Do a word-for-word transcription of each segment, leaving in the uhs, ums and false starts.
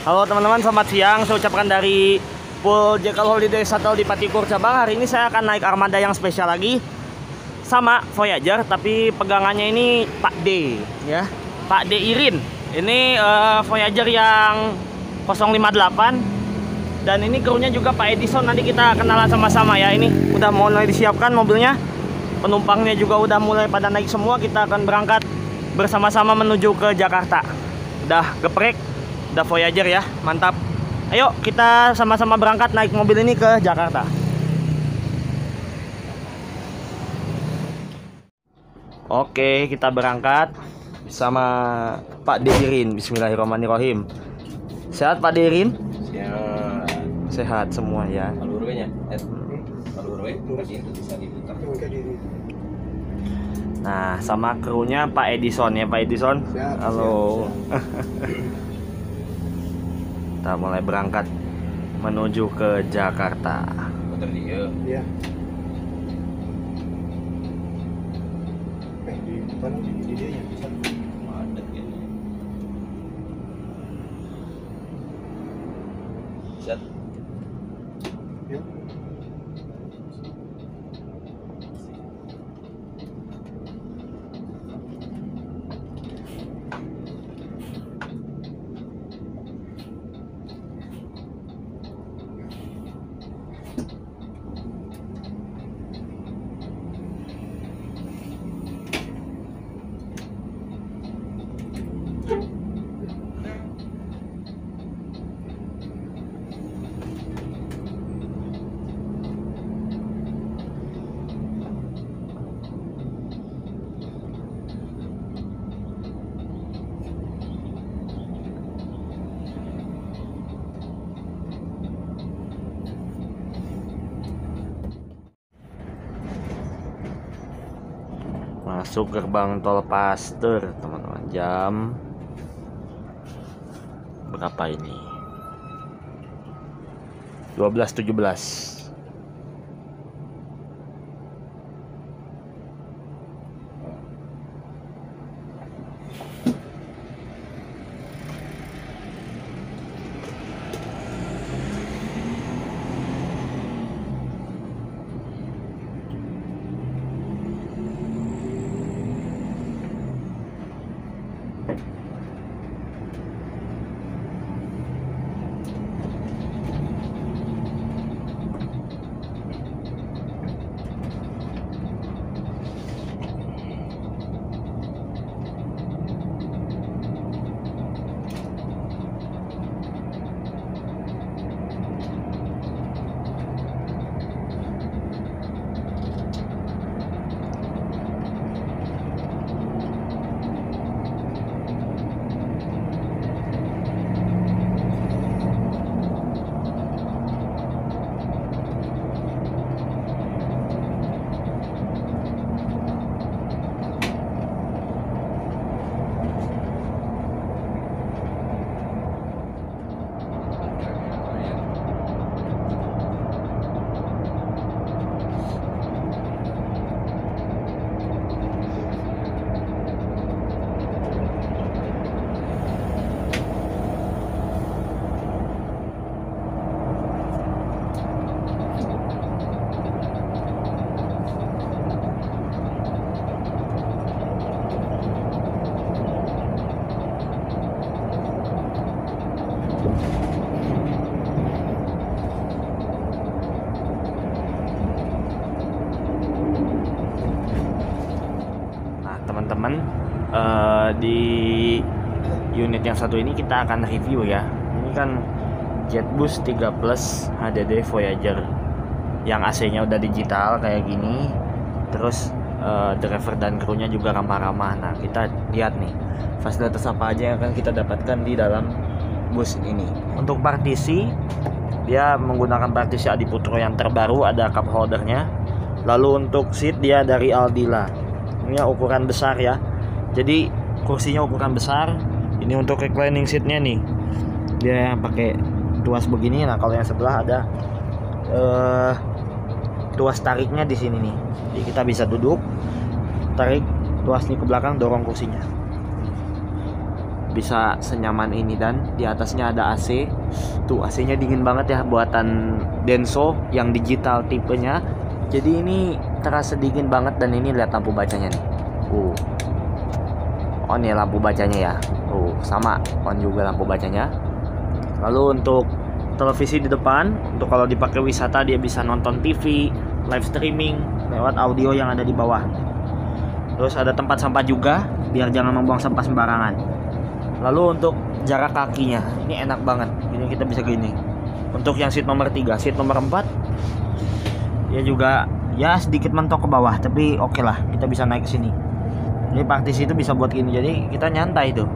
Halo teman-teman, selamat siang. Saya ucapkan dari Pool Jackal Holiday Sunda Kelapa di Cabang. Hari ini saya akan naik armada yang spesial lagi, sama Voyager, tapi pegangannya ini Pak D, ya, Pak D Irin. Ini uh, Voyager yang nol lima delapan, dan ini krunya juga Pak Edison. Nanti kita kenalan sama-sama ya. Ini udah mulai disiapkan mobilnya, penumpangnya juga udah mulai pada naik semua. Kita akan berangkat bersama-sama menuju ke Jakarta. Udah geprek, udah Voyager ya, mantap. Ayo kita sama-sama berangkat naik mobil ini ke Jakarta. Oke, kita berangkat sama Pak Dirin. Bismillahirrahmanirrahim. Sehat Pak Dirin? Sehat. Sehat semua ya. Nah, sama krunya Pak Edison ya, Pak Edison. Sehat, halo. Sehat, sehat. Kita mulai berangkat menuju ke Jakarta. Bentar dia. Iya. Eh, di depan di dia yang bisa. Padat ini. Set. Yuk. Masuk gerbang tol Pasteur, teman-teman. Jam berapa ini? dua belas lewat tujuh belas. Teman-teman, uh, di unit yang satu ini kita akan review ya. Ini kan Jetbus tiga Plus H D D Voyager yang A C-nya udah digital kayak gini. Terus uh, driver dan krunya juga ramah-ramah. Nah, kita lihat nih fasilitas apa aja yang akan kita dapatkan di dalam bus ini. Untuk partisi, dia menggunakan partisi Adiputro yang terbaru, ada cup holdernya. Lalu untuk seat dia dari Aldila, ukuran besar ya, jadi kursinya ukuran besar. Ini untuk reclining seatnya nih, dia pakai tuas begini. Nah, kalau yang sebelah ada uh, tuas tariknya di sini nih, jadi kita bisa duduk, tarik tuas nih ke belakang, dorong kursinya. bisa senyaman ini. Dan di atasnya ada A C. Tuh A C-nya dingin banget ya, buatan Denso yang digital tipenya. Jadi ini terasa dingin banget. Dan ini lihat lampu bacanya nih. Uh. On ya lampu bacanya ya. Uh, sama on juga lampu bacanya. Lalu untuk televisi di depan, untuk kalau dipakai wisata dia bisa nonton T V, live streaming lewat audio yang ada di bawah. Terus ada tempat sampah juga biar jangan membuang sampah sembarangan. Lalu untuk jarak kakinya, ini enak banget. Ini kita bisa gini. Untuk yang seat nomor tiga, seat nomor empat dia juga ya sedikit mentok ke bawah, tapi oke lah, kita bisa naik ke sini. Ini partisi itu bisa buat gini. Jadi kita nyantai tuh.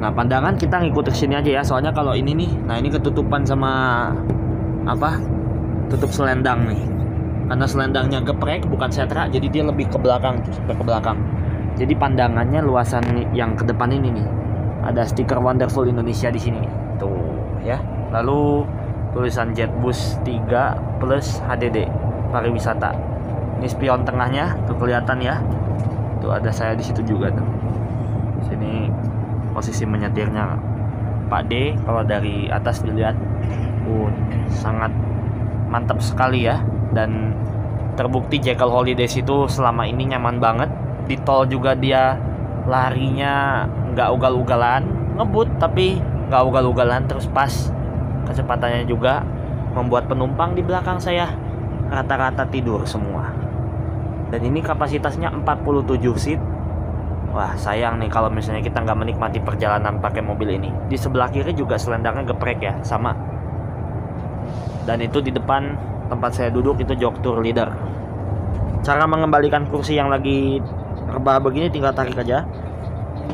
Nah, pandangan kita ngikut ke sini aja ya. Soalnya kalau ini nih, nah ini ketutupan sama apa? Tutup selendang nih. Karena selendangnya geprek bukan setra, jadi dia lebih ke belakang tuh, sampai ke belakang. Jadi pandangannya luasan yang ke depan ini nih. Ada stiker Wonderful Indonesia di sini nih. Tuh, ya. Lalu tulisan Jetbus tiga Plus H D D pariwisata. Ini spion tengahnya tuh kelihatan ya. Tuh ada saya di situ juga tuh. Sini posisi menyetirnya Pak D, kalau dari atas dilihat uh, sangat mantap sekali ya. Dan terbukti Jackal Holiday itu selama ini nyaman banget. Di tol juga dia larinya nggak ugal-ugalan, ngebut tapi nggak ugal-ugalan, terus pas kecepatannya juga membuat penumpang di belakang saya rata-rata tidur semua. Dan ini kapasitasnya empat puluh tujuh seat. Wah sayang nih kalau misalnya kita nggak menikmati perjalanan pakai mobil ini. Di sebelah kiri juga selendangnya geprek ya, sama. Dan itu di depan tempat saya duduk itu jok tour leader. Cara mengembalikan kursi yang lagi rebah begini tinggal tarik aja.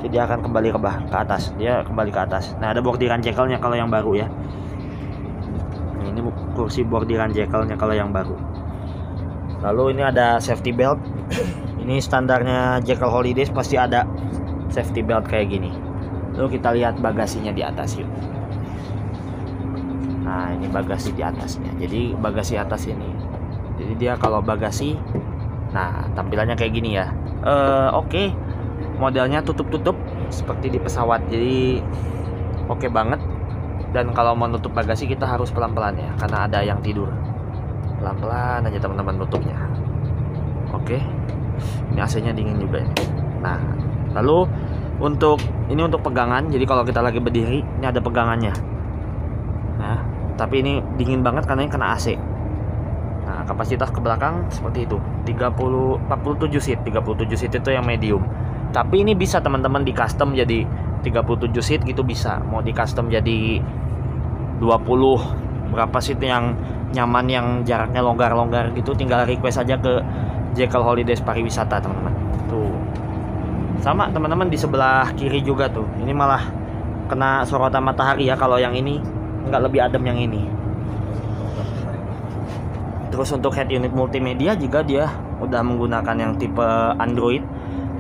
Jadi dia akan kembali rebah ke atas. Dia kembali ke atas. Nah ada bordiran jekelnya kalau yang baru ya. Ini kursi bordiran jekelnya kalau yang baru. Lalu ini ada safety belt. Ini standarnya Jackal Holidays pasti ada safety belt kayak gini. Lalu kita lihat bagasinya di atas yuk. Nah ini bagasi di atasnya. Jadi bagasi atas ini. Jadi dia kalau bagasi, nah tampilannya kayak gini ya. E, oke, okay. Modelnya tutup-tutup seperti di pesawat. Jadi oke okay banget. Dan kalau mau nutup bagasi kita harus pelan-pelan ya, karena ada yang tidur. Pelan-pelan aja teman-teman nutupnya. Oke. Okay. Ini A C-nya dingin juga ini. Nah, lalu untuk ini untuk pegangan. Jadi kalau kita lagi berdiri, ini ada pegangannya. Nah, tapi ini dingin banget karena ini kena A C. Nah, kapasitas ke belakang seperti itu. tiga puluh empat puluh tujuh seat, tiga puluh tujuh seat itu yang medium. Tapi ini bisa teman-teman di custom jadi tiga puluh tujuh seat gitu bisa. Mau di custom jadi dua puluh berapa seat yang nyaman yang jaraknya longgar-longgar gitu, tinggal request aja ke Jackal Holidays pariwisata teman-teman. Tuh sama teman-teman di sebelah kiri juga tuh. Ini malah kena sorotan matahari ya. Kalau yang ini nggak, lebih adem yang ini. Terus untuk head unit multimedia juga dia udah menggunakan yang tipe Android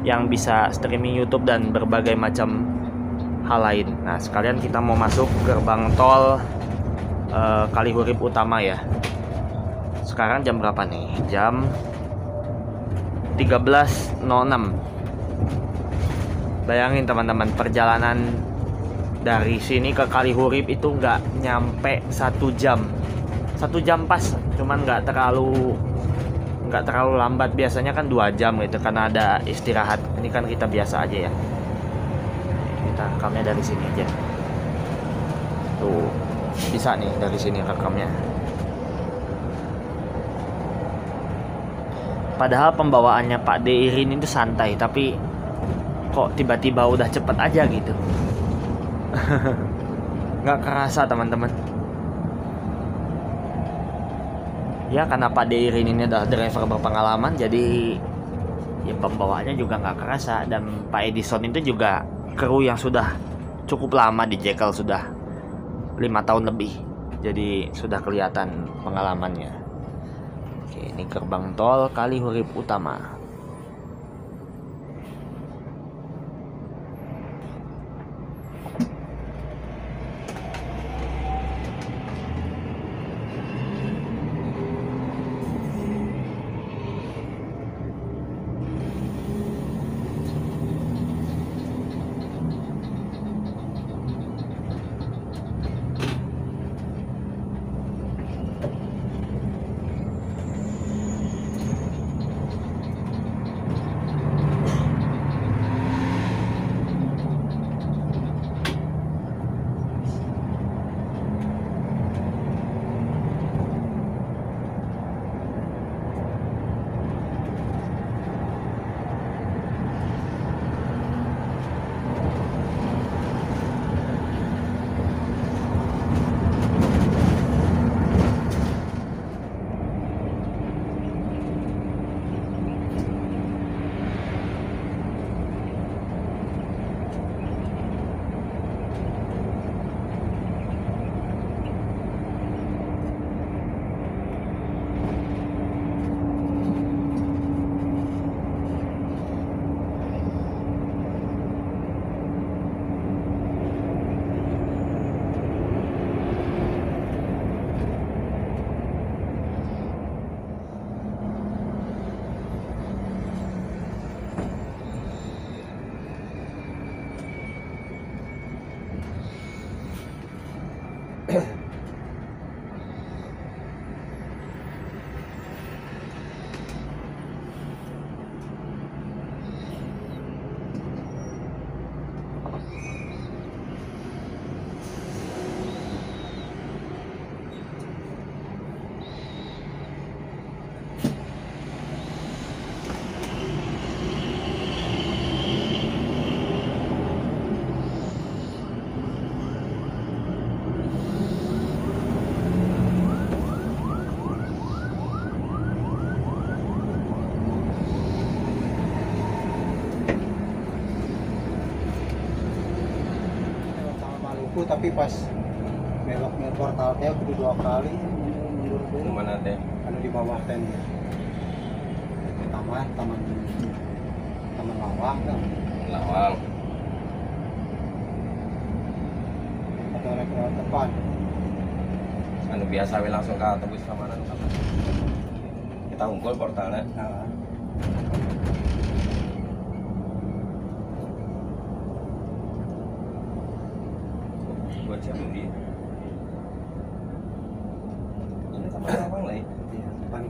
yang bisa streaming YouTube dan berbagai macam hal lain. Nah sekalian kita mau masuk gerbang tol uh, Kalihurip Utama ya. Sekarang jam berapa nih? Jam tiga belas nol enam. Bayangin teman-teman, perjalanan dari sini ke Kalihurip itu nggak nyampe satu jam. Satu jam pas, cuman nggak terlalu nggak terlalu lambat. Biasanya kan dua jam gitu karena ada istirahat. Ini kan kita biasa aja ya. Kita rekamnya dari sini aja. Tuh bisa nih dari sini rekamnya. Padahal pembawaannya Pak D. Irin itu santai, tapi kok tiba-tiba udah cepet aja gitu. Nggak kerasa teman-teman. Ya karena Pak D. Irin ini adalah driver berpengalaman, jadi ya pembawaannya juga nggak kerasa. Dan Pak Edison itu juga kru yang sudah cukup lama di Jackal, sudah lima tahun lebih. Jadi sudah kelihatan pengalamannya. Oke, ini gerbang tol Kalihurip Utama. Tapi pas beloknya portal teh udah dua kali mundur dulu. Mana teh? Anu di bawah teh. Taman, taman, taman lawang kan? Lawang. Atau rek lewat depan. Anu biasa we langsung ke tebus samanan. Kita unggul portalnya. Nah.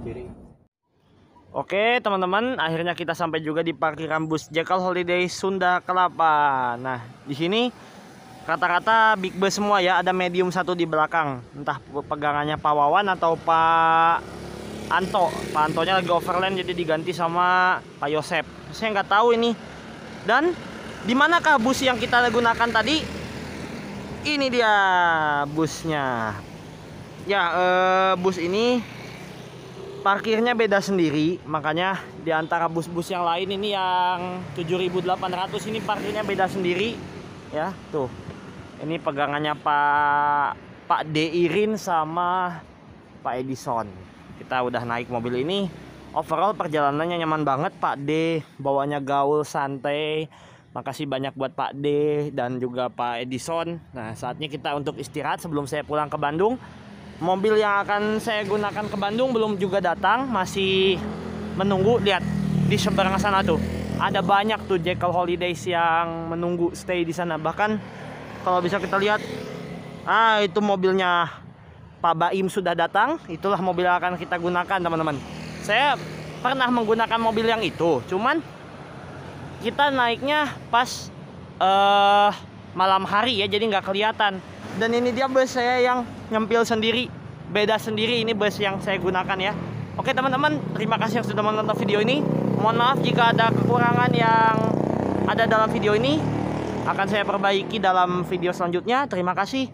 Jadi oke teman-teman, akhirnya kita sampai juga di parkiran bus Jackal Holiday Sunda Kelapa. Nah, di sini rata-rata big bus semua ya, ada medium satu di belakang. Entah pegangannya Pak Wawan atau Pak Anto. Pak Antonya lagi overland jadi diganti sama Pak Yosep. Saya nggak tahu ini. Dan di manakah bus yang kita gunakan tadi? Ini dia busnya. Ya, eh, bus ini parkirnya beda sendiri, makanya di antara bus-bus yang lain ini yang tujuh ribu delapan ratus ini parkirnya beda sendiri ya. Tuh. Ini pegangannya Pak Pak D Irin sama Pak Edison. Kita udah naik mobil ini. Overall perjalanannya nyaman banget. Pak D bawanya gaul, santai. Makasih banyak buat Pak D dan juga Pak Edison. Nah, saatnya kita untuk istirahat sebelum saya pulang ke Bandung. Mobil yang akan saya gunakan ke Bandung belum juga datang, masih menunggu. Lihat di seberang sana tuh, ada banyak tuh Jackal Holidays yang menunggu stay di sana. Bahkan kalau bisa kita lihat, ah itu mobilnya Pak Baim sudah datang. Itulah mobil yang akan kita gunakan, teman-teman. Saya pernah menggunakan mobil yang itu, cuman kita naiknya pas uh, malam hari ya, jadi nggak kelihatan. Dan ini dia bus saya yang nyempil sendiri, beda sendiri. Ini bus yang saya gunakan ya. Oke teman-teman, terima kasih yang sudah menonton video ini. Mohon maaf jika ada kekurangan yang ada dalam video ini. Akan saya perbaiki dalam video selanjutnya. Terima kasih.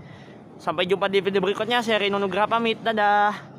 Sampai jumpa di video berikutnya. Saya Rino Nugraha pamit. Dadah.